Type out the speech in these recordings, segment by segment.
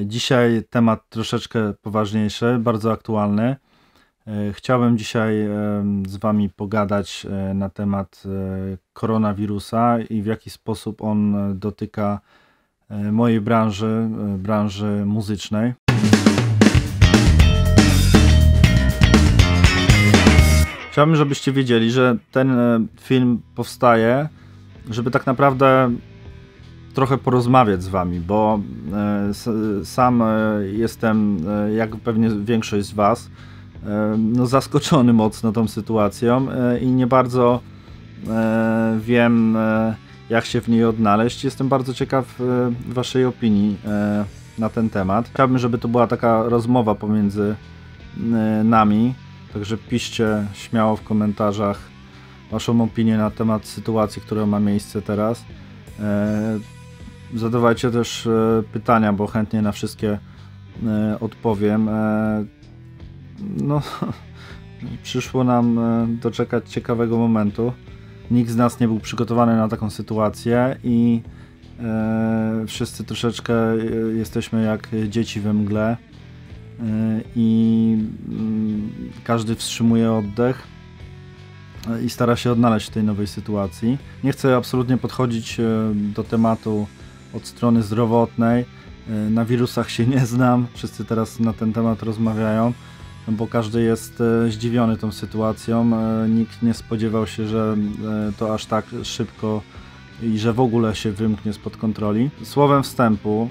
Dzisiaj temat troszeczkę poważniejszy, bardzo aktualny. Chciałbym dzisiaj z Wami pogadać na temat koronawirusa i w jaki sposób on dotyka mojej branży, branży muzycznej. Chciałbym, żebyście wiedzieli, że ten film powstaje, żeby tak naprawdę trochę porozmawiać z Wami, bo sam jestem, jak pewnie większość z Was, no zaskoczony mocno tą sytuacją i nie bardzo wiem, jak się w niej odnaleźć. Jestem bardzo ciekaw Waszej opinii na ten temat. Chciałbym, żeby to była taka rozmowa pomiędzy nami, także piszcie śmiało w komentarzach Waszą opinię na temat sytuacji, która ma miejsce teraz. Zadawajcie też pytania, bo chętnie na wszystkie odpowiem. No, przyszło nam doczekać ciekawego momentu. Nikt z nas nie był przygotowany na taką sytuację i wszyscy troszeczkę jesteśmy jak dzieci we mgle i każdy wstrzymuje oddech i stara się odnaleźć w tej nowej sytuacji. Nie chcę absolutnie podchodzić do tematu od strony zdrowotnej. Na wirusach się nie znam, wszyscy teraz na ten temat rozmawiają, bo każdy jest zdziwiony tą sytuacją. Nikt nie spodziewał się, że to aż tak szybko i że w ogóle się wymknie spod kontroli. Słowem wstępu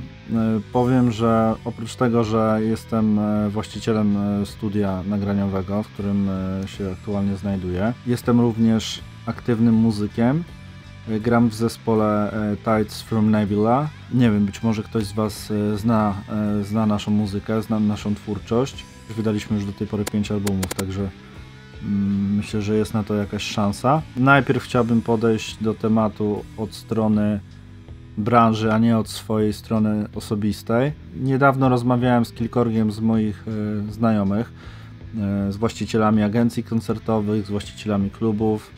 powiem, że oprócz tego, że jestem właścicielem studia nagraniowego, w którym się aktualnie znajduję, jestem również aktywnym muzykiem. Gram w zespole Tides from Nebula. Nie wiem, być może ktoś z Was zna naszą muzykę, zna naszą twórczość. Wydaliśmy już do tej pory 5 albumów, także myślę, że jest na to jakaś szansa. Najpierw chciałbym podejść do tematu od strony branży, a nie od swojej strony osobistej. Niedawno rozmawiałem z kilkorgiem z moich znajomych, z właścicielami agencji koncertowych, z właścicielami klubów,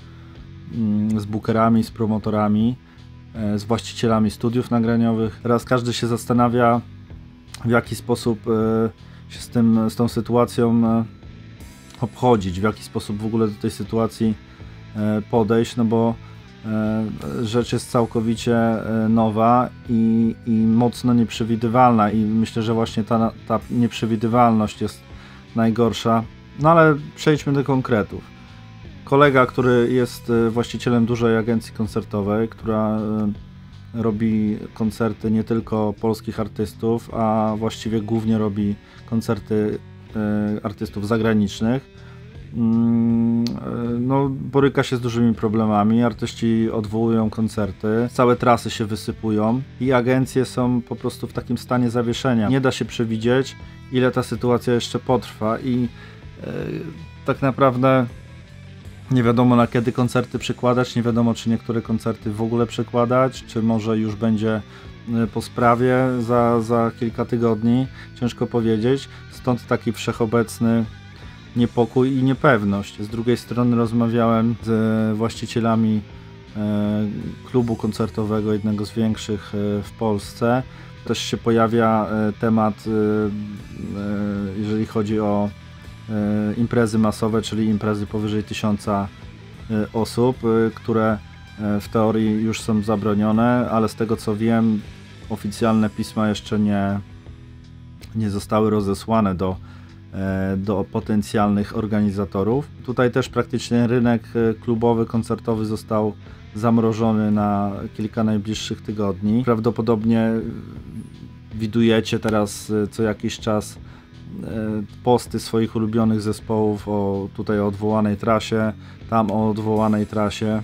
z bookerami, z promotorami, z właścicielami studiów nagraniowych. Teraz każdy się zastanawia, w jaki sposób się z tą sytuacją obchodzić, w jaki sposób w ogóle do tej sytuacji podejść, no bo rzecz jest całkowicie nowa i mocno nieprzewidywalna i myślę, że właśnie ta nieprzewidywalność jest najgorsza. No ale przejdźmy do konkretów. Kolega, który jest właścicielem dużej agencji koncertowej, która robi koncerty nie tylko polskich artystów, a właściwie głównie robi koncerty artystów zagranicznych, no, boryka się z dużymi problemami, artyści odwołują koncerty, całe trasy się wysypują i agencje są po prostu w takim stanie zawieszenia. Nie da się przewidzieć, ile ta sytuacja jeszcze potrwa i tak naprawdę nie wiadomo, na kiedy koncerty przekładać, nie wiadomo, czy niektóre koncerty w ogóle przekładać, czy może już będzie po sprawie za kilka tygodni, ciężko powiedzieć. Stąd taki wszechobecny niepokój i niepewność. Z drugiej strony rozmawiałem z właścicielami klubu koncertowego, jednego z większych w Polsce. Też się pojawia temat, jeżeli chodzi o imprezy masowe, czyli imprezy powyżej 1000 osób, które w teorii już są zabronione, ale z tego co wiem, oficjalne pisma jeszcze nie zostały rozesłane do potencjalnych organizatorów. Tutaj też praktycznie rynek klubowy, koncertowy został zamrożony na kilka najbliższych tygodni. Prawdopodobnie widujecie teraz co jakiś czas posty swoich ulubionych zespołów o odwołanej trasie, tam o odwołanej trasie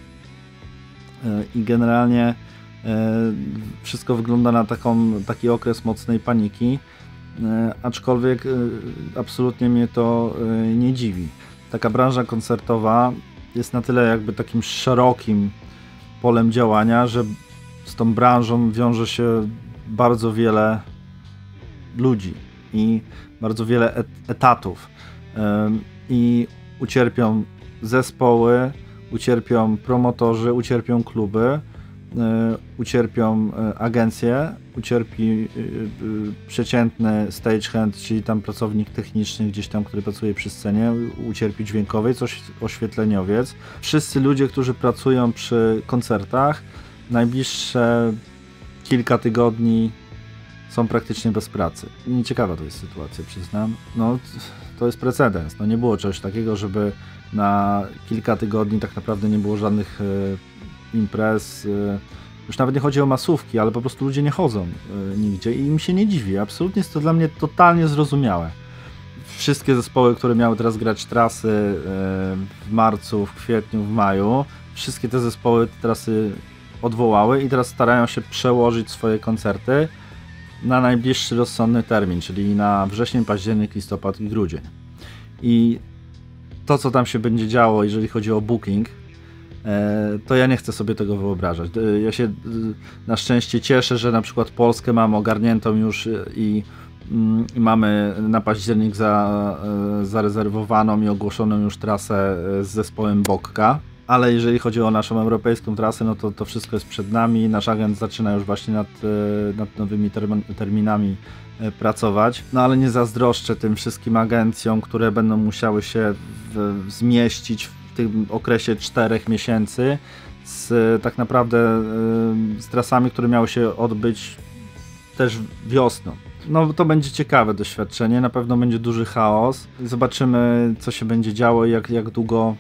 i generalnie wszystko wygląda na taki okres mocnej paniki, aczkolwiek absolutnie mnie to nie dziwi. Taka branża koncertowa jest na tyle jakby takim szerokim polem działania, że z tą branżą wiąże się bardzo wiele ludzi i bardzo wiele etatów i ucierpią zespoły, ucierpią promotorzy, ucierpią kluby, ucierpią agencje, ucierpi przeciętny stagehand, czyli tam pracownik techniczny gdzieś tam, który pracuje przy scenie, ucierpi dźwiękowiec, oświetleniowiec. Wszyscy ludzie, którzy pracują przy koncertach, najbliższe kilka tygodni są praktycznie bez pracy. Nieciekawa to jest sytuacja, przyznam. No, to jest precedens. No, nie było czegoś takiego, żeby na kilka tygodni tak naprawdę nie było żadnych imprez. Już nawet nie chodzi o masówki, ale po prostu ludzie nie chodzą nigdzie i im się nie dziwi. Absolutnie jest to dla mnie totalnie zrozumiałe. Wszystkie zespoły, które miały teraz grać trasy w marcu, w kwietniu, w maju, wszystkie te zespoły trasy odwołały i teraz starają się przełożyć swoje koncerty na najbliższy rozsądny termin, czyli na wrzesień, październik, listopad i grudzień. I to, co tam się będzie działo, jeżeli chodzi o booking, to ja nie chcę sobie tego wyobrażać. Ja się na szczęście cieszę, że na przykład Polskę mamy ogarniętą już i mamy na październik zarezerwowaną i ogłoszoną już trasę z zespołem BOKKA. Ale jeżeli chodzi o naszą europejską trasę, no to wszystko jest przed nami. Nasz agent zaczyna już właśnie nad nowymi terminami pracować. No ale nie zazdroszczę tym wszystkim agencjom, które będą musiały się zmieścić w tym okresie 4 miesięcy z tak naprawdę z trasami, które miały się odbyć też wiosną. No to będzie ciekawe doświadczenie, na pewno będzie duży chaos. Zobaczymy, co się będzie działo i jak długo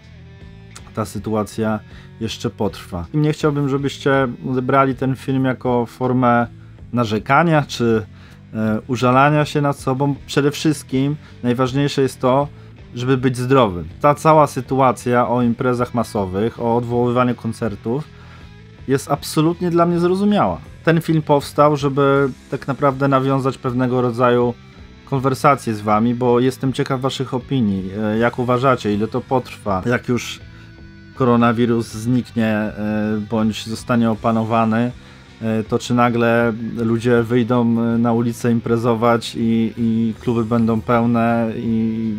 ta sytuacja jeszcze potrwa. I nie chciałbym, żebyście odebrali ten film jako formę narzekania czy użalania się nad sobą. Przede wszystkim najważniejsze jest to, żeby być zdrowym. Ta cała sytuacja o imprezach masowych, o odwoływaniu koncertów jest absolutnie dla mnie zrozumiała. Ten film powstał, żeby tak naprawdę nawiązać pewnego rodzaju konwersacje z wami, bo jestem ciekaw waszych opinii, jak uważacie, ile to potrwa, jak już koronawirus zniknie bądź zostanie opanowany, to czy nagle ludzie wyjdą na ulicę imprezować i kluby będą pełne i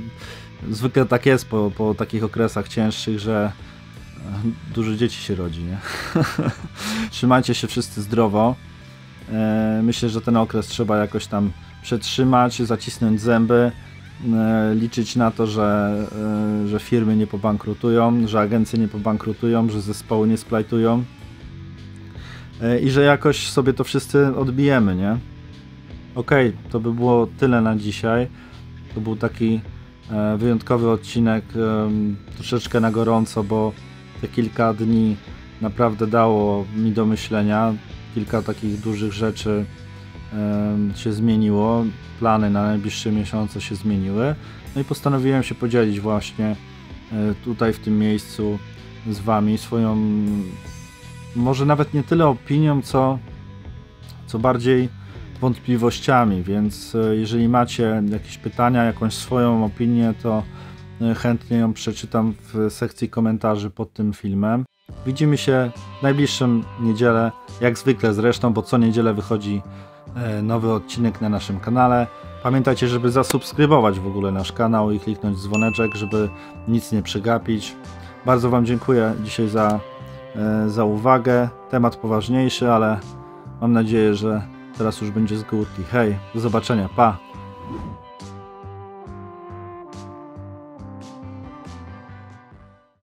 zwykle tak jest po takich okresach cięższych, że dużo dzieci się rodzi, nie? Trzymajcie się wszyscy zdrowo. Myślę, że ten okres trzeba jakoś tam przetrzymać, zacisnąć zęby, liczyć na to, że firmy nie pobankrutują, że agencje nie pobankrutują, że zespoły nie splajtują i że jakoś sobie to wszyscy odbijemy, nie? Okej, to by było tyle na dzisiaj. To był taki wyjątkowy odcinek, troszeczkę na gorąco, bo te kilka dni naprawdę dało mi do myślenia. Kilka takich dużych rzeczy się zmieniło, plany na najbliższe miesiące się zmieniły, no i postanowiłem się podzielić właśnie tutaj w tym miejscu z wami swoją, może nawet nie tyle opinią, co bardziej wątpliwościami, więc jeżeli macie jakieś pytania, jakąś swoją opinię, to chętnie ją przeczytam w sekcji komentarzy pod tym filmem. Widzimy się w najbliższą niedzielę, jak zwykle zresztą, bo co niedzielę wychodzi nowy odcinek na naszym kanale. Pamiętajcie, żeby zasubskrybować w ogóle nasz kanał i kliknąć dzwoneczek, żeby nic nie przegapić. Bardzo wam dziękuję dzisiaj za uwagę. Temat poważniejszy, ale mam nadzieję, że teraz już będzie z górki. Hej, do zobaczenia, pa!